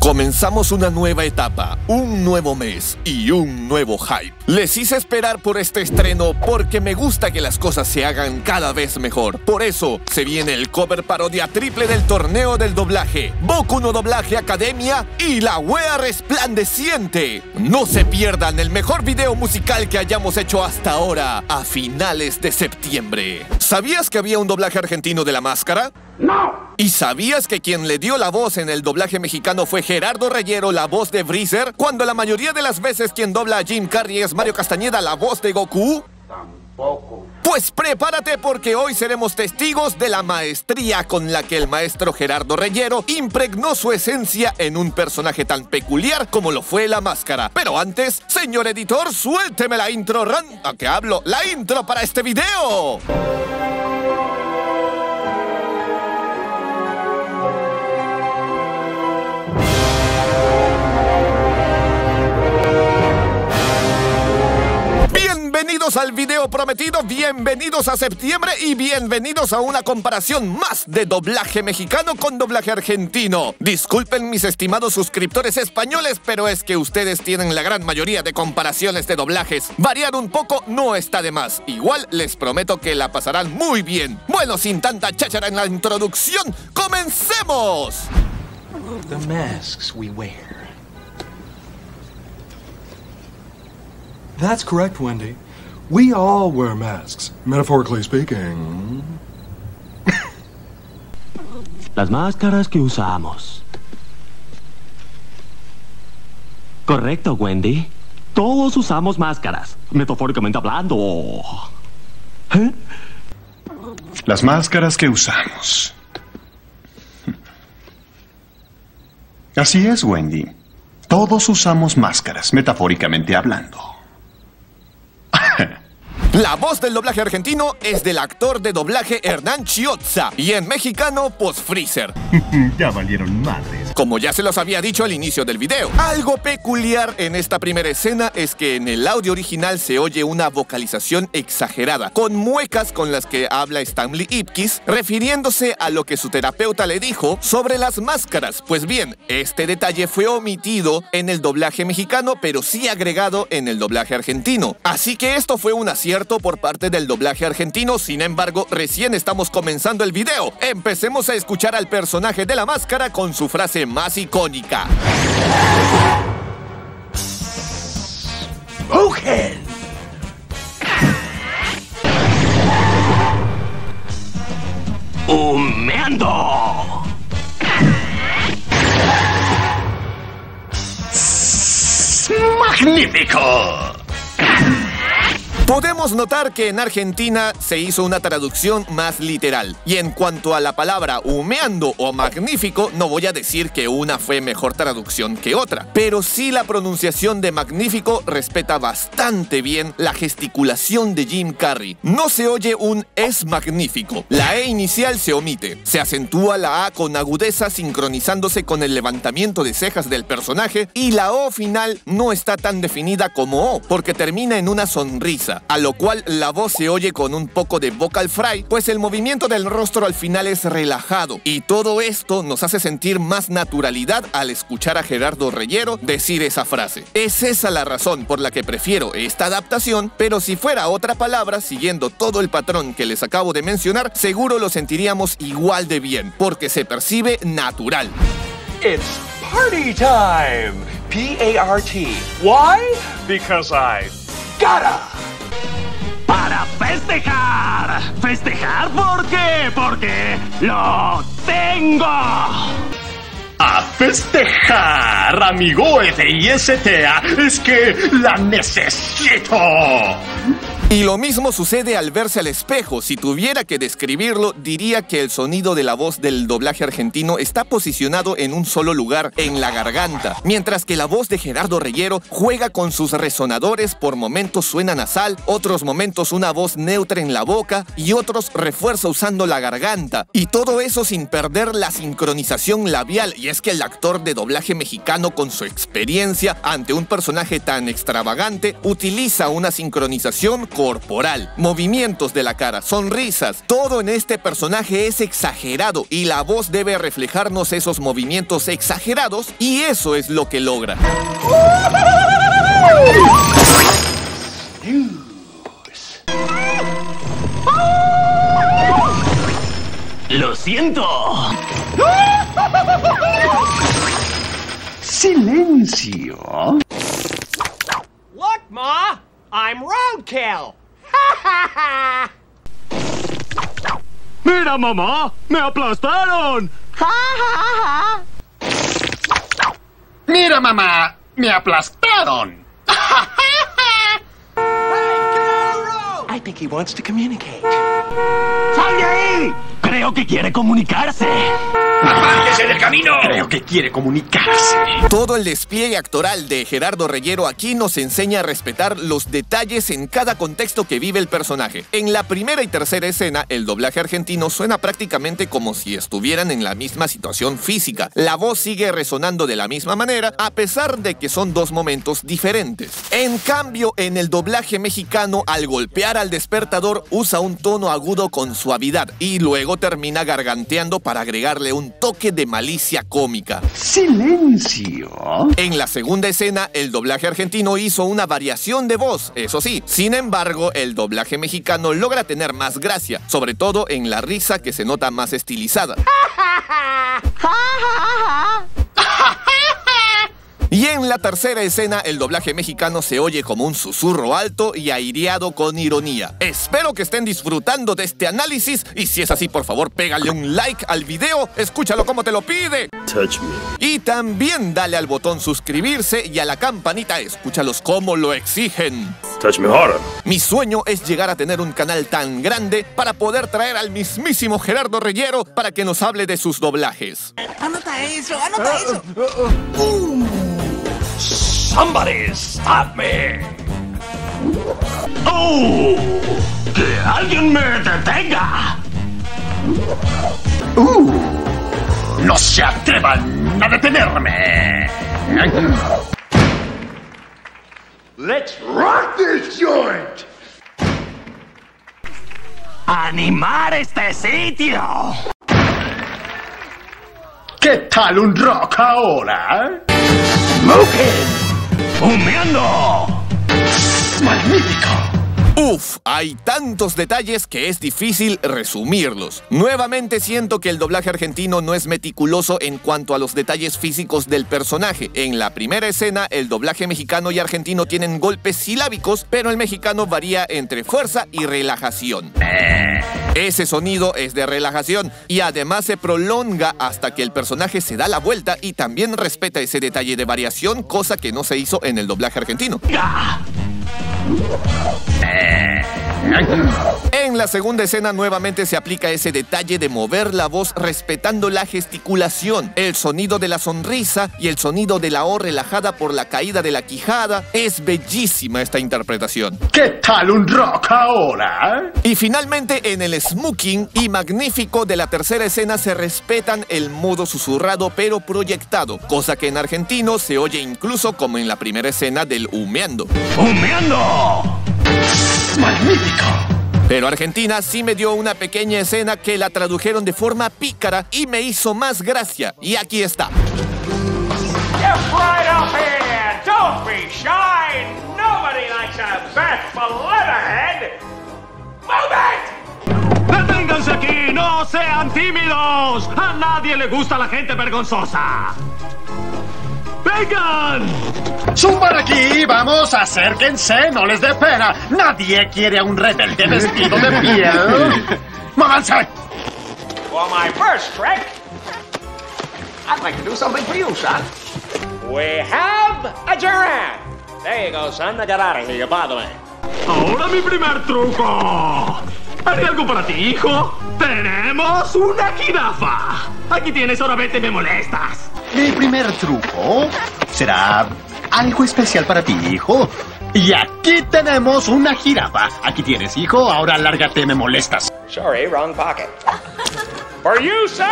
Comenzamos una nueva etapa, un nuevo mes y un nuevo hype. Les hice esperar por este estreno porque me gusta que las cosas se hagan cada vez mejor. Por eso se viene el cover parodia triple del torneo del doblaje, Boku no doblaje academia y la wea resplandeciente. No se pierdan el mejor video musical que hayamos hecho hasta ahora, a finales de septiembre. ¿Sabías que había un doblaje argentino de La Máscara? ¡No! ¿Y sabías que quien le dio la voz en el doblaje mexicano fue Gerardo Reyero, la voz de Freezer, cuando la mayoría de las veces quien dobla a Jim Carrey es Mario Castañeda, la voz de Goku? Tampoco. Pues prepárate porque hoy seremos testigos de la maestría con la que el maestro Gerardo Reyero impregnó su esencia en un personaje tan peculiar como lo fue La Máscara. Pero antes, señor editor, suélteme la intro ¿a qué hablo? La intro para este video. Bienvenidos al video prometido, bienvenidos a septiembre y bienvenidos a una comparación más de doblaje mexicano con doblaje argentino. Disculpen mis estimados suscriptores españoles, pero es que ustedes tienen la gran mayoría de comparaciones de doblajes. Variar un poco no está de más, igual les prometo que la pasarán muy bien. Bueno, sin tanta cháchara en la introducción, ¡comencemos! The masks we wear. That's correct, Wendy. We all wear masks, metaphorically speaking. Las máscaras que usamos. Correcto, Wendy. Todos usamos máscaras, metafóricamente hablando. ¿Eh? Las máscaras que usamos. Así es, Wendy. Todos usamos máscaras, metafóricamente hablando. La voz del doblaje argentino es del actor de doblaje Hernán Chiozza y en mexicano, pues Freezer. Ya valieron madres. Como ya se los había dicho al inicio del video. Algo peculiar en esta primera escena es que en el audio original se oye una vocalización exagerada, con muecas con las que habla Stanley Ipkiss, refiriéndose a lo que su terapeuta le dijo sobre las máscaras. Pues bien, este detalle fue omitido en el doblaje mexicano, pero sí agregado en el doblaje argentino. Así que esto fue un acierto por parte del doblaje argentino. Sin embargo, recién estamos comenzando el video. Empecemos a escuchar al personaje de La Máscara con su frase más icónica. ¡Mujer! ¡Humeando! ¡Magnífico! Podemos notar que en Argentina se hizo una traducción más literal. Y en cuanto a la palabra humeando o magnífico, no voy a decir que una fue mejor traducción que otra. Pero sí la pronunciación de magnífico respeta bastante bien la gesticulación de Jim Carrey. No se oye un es magnífico. La E inicial se omite. Se acentúa la A con agudeza sincronizándose con el levantamiento de cejas del personaje. Y la O final no está tan definida como O, porque termina en una sonrisa. A lo cual la voz se oye con un poco de vocal fry, pues el movimiento del rostro al final es relajado. Y todo esto nos hace sentir más naturalidad al escuchar a Gerardo Reyero decir esa frase. Es esa la razón por la que prefiero esta adaptación, pero si fuera otra palabra, siguiendo todo el patrón que les acabo de mencionar, seguro lo sentiríamos igual de bien, porque se percibe natural. It's party time. P-A-R-T. Why? Because I gotta. ¡Para festejar! ¿Festejar por qué? ¡Porque lo tengo! ¡A festejar, amigo FISTA! ¡Es que la necesito! Y lo mismo sucede al verse al espejo. Si tuviera que describirlo, diría que el sonido de la voz del doblaje argentino está posicionado en un solo lugar, en la garganta, mientras que la voz de Gerardo Reyero juega con sus resonadores. Por momentos suena nasal, otros momentos una voz neutra en la boca y otros refuerza usando la garganta. Y todo eso sin perder la sincronización labial. Y es que el actor de doblaje mexicano, con su experiencia ante un personaje tan extravagante, utiliza una sincronización con corporal, movimientos de la cara, sonrisas. Todo en este personaje es exagerado y la voz debe reflejarnos esos movimientos exagerados y eso es lo que logra. ¡Lo siento! ¡Silencio! Look, Ma! I'm roadkill! ¡Mira, mamá! ¡Me aplastaron! ¡Mira, mamá! ¡Me aplastaron! I think he wants to communicate. ¡Sal de ahí! Creo que quiere comunicarse. ¡Apártese del camino! Creo que quiere comunicarse. Todo el despliegue actoral de Gerardo Reyero aquí nos enseña a respetar los detalles en cada contexto que vive el personaje. En la primera y tercera escena, el doblaje argentino suena prácticamente como si estuvieran en la misma situación física. La voz sigue resonando de la misma manera, a pesar de que son dos momentos diferentes. En cambio, en el doblaje mexicano, al golpear al despertador, usa un tono agudo con suavidad y luego termina garganteando para agregarle un toque de malicia cómica. ¡Silencio! En la segunda escena, el doblaje argentino hizo una variación de voz, eso sí. Sin embargo, el doblaje mexicano logra tener más gracia, sobre todo en la risa que se nota más estilizada. Y en la tercera escena, el doblaje mexicano se oye como un susurro alto y aireado con ironía. Espero que estén disfrutando de este análisis y si es así, por favor, pégale un like al video, escúchalo como te lo pide. Touch me. Y también dale al botón suscribirse y a la campanita, escúchalos como lo exigen. Touch me harder. Mi sueño es llegar a tener un canal tan grande para poder traer al mismísimo Gerardo Reyero para que nos hable de sus doblajes. Anota eso, anota eso. Somebody stop me. Oh, que alguien me detenga. No se atrevan a detenerme. Let's rock this joint. Animar este sitio. ¿Qué tal un rock ahora? Smoking. ¡Humeando! ¡Magnífico! Uf, hay tantos detalles que es difícil resumirlos. Nuevamente siento que el doblaje argentino no es meticuloso en cuanto a los detalles físicos del personaje. En la primera escena, el doblaje mexicano y argentino tienen golpes silábicos, pero el mexicano varía entre fuerza y relajación. Ese sonido es de relajación y además se prolonga hasta que el personaje se da la vuelta y también respeta ese detalle de variación, cosa que no se hizo en el doblaje argentino. En la segunda escena nuevamente se aplica ese detalle de mover la voz respetando la gesticulación, el sonido de la sonrisa y el sonido de la O relajada por la caída de la quijada. Es bellísima esta interpretación. ¿Qué tal un rock ahora? Y finalmente en el smoking y magnífico de la tercera escena se respetan el modo susurrado pero proyectado, cosa que en argentino se oye incluso como en la primera escena del humeando. ¡Humeando! ¡Magnífico! Pero Argentina sí me dio una pequeña escena que la tradujeron de forma pícara y me hizo más gracia. Y aquí está. ¡Deténganse aquí! ¡No sean tímidos! ¡A nadie le gusta la gente vergonzosa! ¡Vengan! ¡Suban aquí! ¡Vamos! ¡Acérquense! ¡No les dé pena! ¡Nadie quiere a un rebelde vestido de piel! ¡Muévanse! For my first trick, I'd like to do something for you, son. We have a giraffe. There you go, son. Now get out of here. You bother me. ¡Ahora mi primer truco! ¿Haré algo para ti, hijo? ¡Tenemos una jirafa! Aquí tienes, ahora vete y me molestas. Mi primer truco será algo especial para ti, hijo. Y aquí tenemos una jirafa. Aquí tienes, hijo. Ahora lárgate, me molestas. Sorry, wrong pocket. For you, son.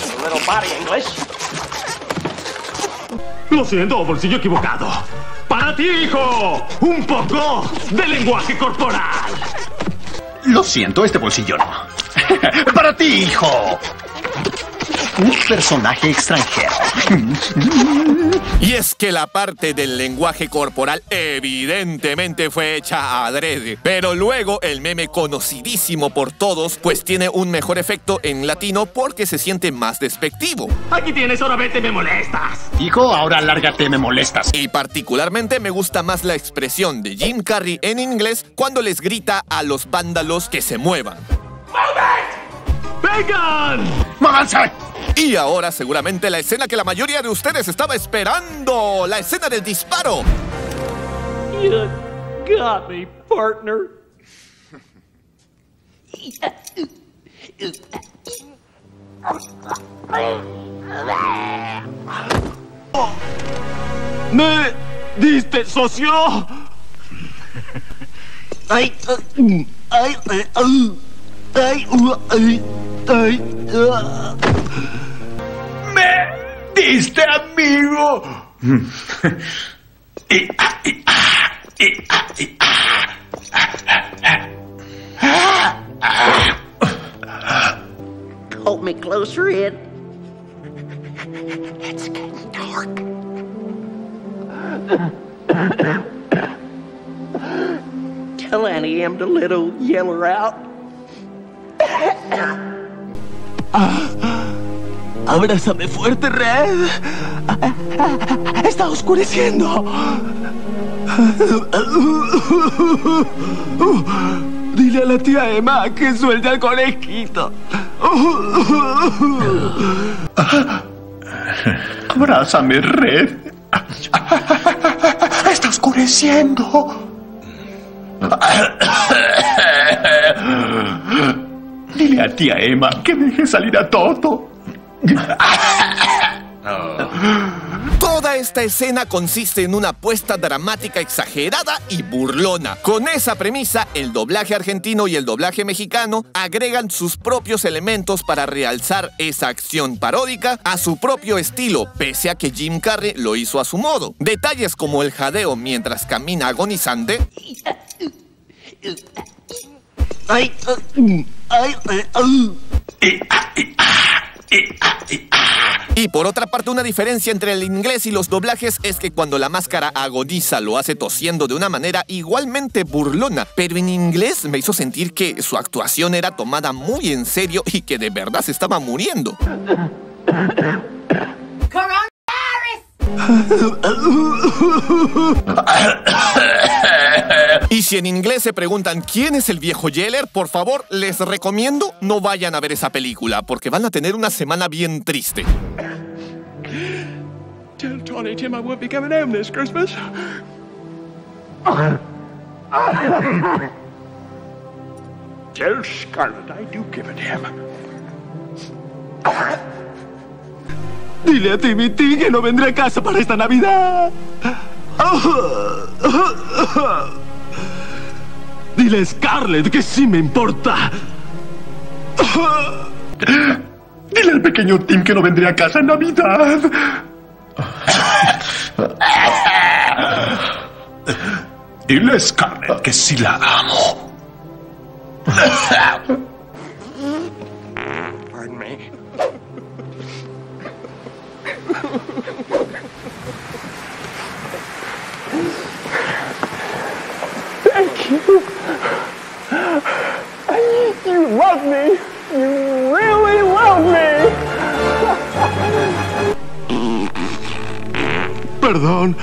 A little body English. Lo siento, bolsillo equivocado. Para ti, hijo. Un poco de lenguaje corporal. Lo siento, este bolsillo no. Para ti, hijo. Un personaje extranjero. Y es que la parte del lenguaje corporal evidentemente fue hecha adrede. Pero luego el meme, conocidísimo por todos, pues tiene un mejor efecto en latino porque se siente más despectivo. Aquí tienes, ahora vete, me molestas. Hijo, ahora lárgate, me molestas. Y particularmente me gusta más la expresión de Jim Carrey en inglés cuando les grita a los vándalos que se muevan. ¡Vengan! ¡Móganse! Y ahora seguramente la escena que la mayoría de ustedes estaba esperando, la escena del disparo. You got me, partner. Me diste, socio. ¡Me diste, amigo! Hold me closer in. It's getting dark. Tell Annie I'm the little yeller out. Abrázame fuerte, Red. Está oscureciendo. Dile a la tía Emma que suelte al conejito. Abrázame, Red. Está oscureciendo. Dile a tía Emma que deje salir a Toto. Toda esta escena consiste en una apuesta dramática exagerada y burlona. Con esa premisa, el doblaje argentino y el doblaje mexicano agregan sus propios elementos para realzar esa acción paródica a su propio estilo, pese a que Jim Carrey lo hizo a su modo. Detalles como el jadeo mientras camina agonizante. Y por otra parte, una diferencia entre el inglés y los doblajes es que cuando la máscara agoniza lo hace tosiendo de una manera igualmente burlona, pero en inglés me hizo sentir que su actuación era tomada muy en serio y que de verdad se estaba muriendo. Y si en inglés se preguntan quién es el viejo Yeller, por favor, les recomiendo no vayan a ver esa película porque van a tener una semana bien triste. Tell Tony Tim I won't be coming home this Christmas. Tell Scarlett I do give it him. Dile a Timothy que no vendré a casa para esta Navidad. Dile a Scarlett que sí me importa. Dile al pequeño Tim que no vendré a casa en Navidad. Dile a Scarlett que sí la amo. Pardon me. Thank you. You love me. You really love me. Perdón.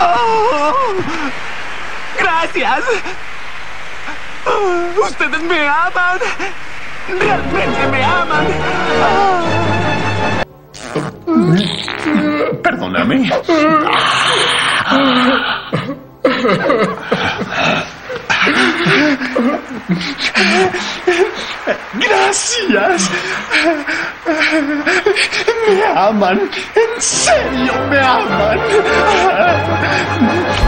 Oh, gracias. ¡Ustedes me aman! ¡Realmente me aman! Perdóname. ¡Gracias! gracias. Me aman, en serio me aman.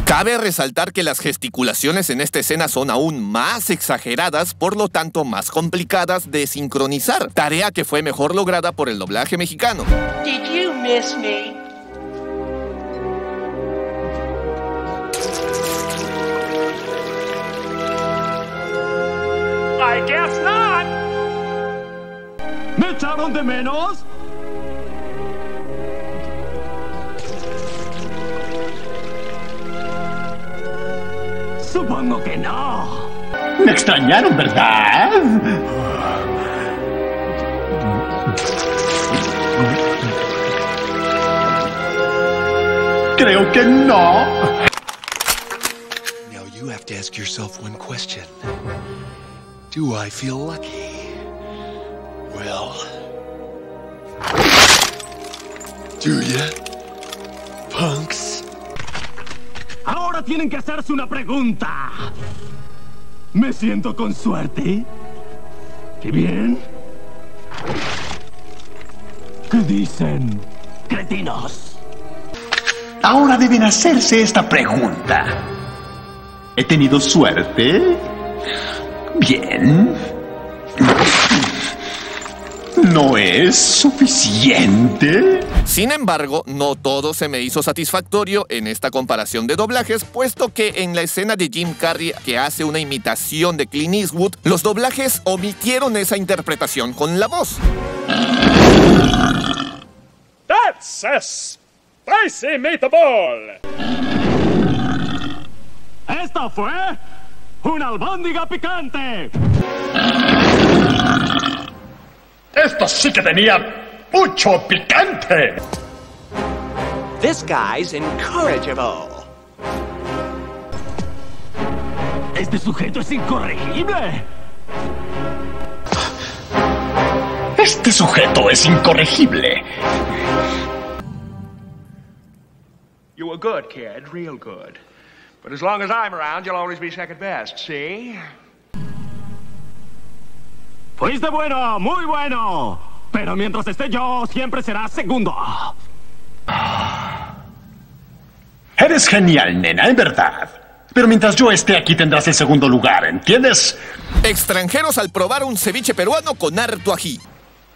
Cabe resaltar que las gesticulaciones en esta escena son aún más exageradas, por lo tanto más complicadas de sincronizar, tarea que fue mejor lograda por el doblaje mexicano. Did you miss me? I guess not. ¿Me echaron de menos? Supongo que no. Me extrañaron, ¿verdad? Creo que no. Now you have to ask yourself one question. Do I feel lucky? Well, do ya, punks? Ahora tienen que hacerse una pregunta. ¿Me siento con suerte? ¿Qué bien? ¿Qué dicen, cretinos? Ahora deben hacerse esta pregunta. ¿He tenido suerte? Bien. ¿No es suficiente? Sin embargo, no todo se me hizo satisfactorio en esta comparación de doblajes, puesto que en la escena de Jim Carrey, que hace una imitación de Clint Eastwood, los doblajes omitieron esa interpretación con la voz. That's a spicy meatball. Esta fue ¡una albóndiga picante! ¡Esto sí que tenía mucho picante! This guy's incorrigible. ¡Este sujeto es incorregible! ¡Este sujeto es incorregible! You were good, kid, real good. But as long as I'm around, you'll always be second best, ¿sí? Fuiste bueno, muy bueno. Pero mientras esté yo, siempre serás segundo. Eres genial, nena, en verdad. Pero mientras yo esté aquí tendrás el segundo lugar, ¿entiendes? Extranjeros al probar un ceviche peruano con harto ají.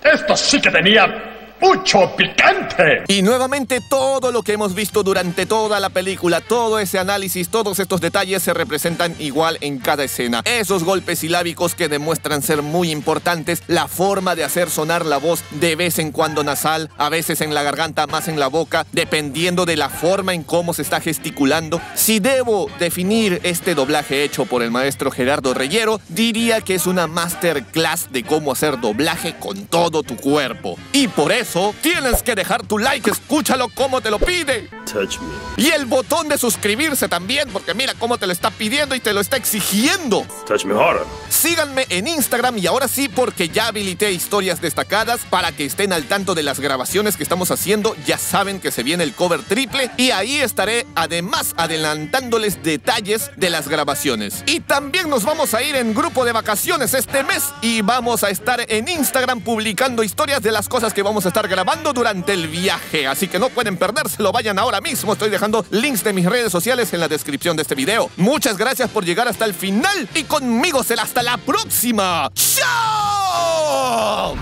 Esto sí que tenía mucho picante. Y nuevamente todo lo que hemos visto durante toda la película, todo ese análisis, todos estos detalles se representan igual en cada escena. Esos golpes silábicos que demuestran ser muy importantes, la forma de hacer sonar la voz de vez en cuando nasal, a veces en la garganta, más en la boca, dependiendo de la forma en cómo se está gesticulando. Si debo definir este doblaje hecho por el maestro Gerardo Reyero, diría que es una masterclass de cómo hacer doblaje con todo tu cuerpo. Y por eso tienes que dejar tu like, escúchalo como te lo pide. Touch me. Y el botón de suscribirse también, porque mira cómo te lo está pidiendo y te lo está exigiendo. Touch me harder. Síganme en Instagram, y ahora sí, porque ya habilité historias destacadas para que estén al tanto de las grabaciones que estamos haciendo. Ya saben que se viene el cover triple y ahí estaré además adelantándoles detalles de las grabaciones. Y también nos vamos a ir en grupo de vacaciones este mes y vamos a estar en Instagram publicando historias de las cosas que vamos a estar grabando durante el viaje, así que no pueden perdérselo, vayan ahora mismo. Estoy dejando links de mis redes sociales en la descripción de este video. Muchas gracias por llegar hasta el final y conmigo será hasta la próxima. ¡Chao!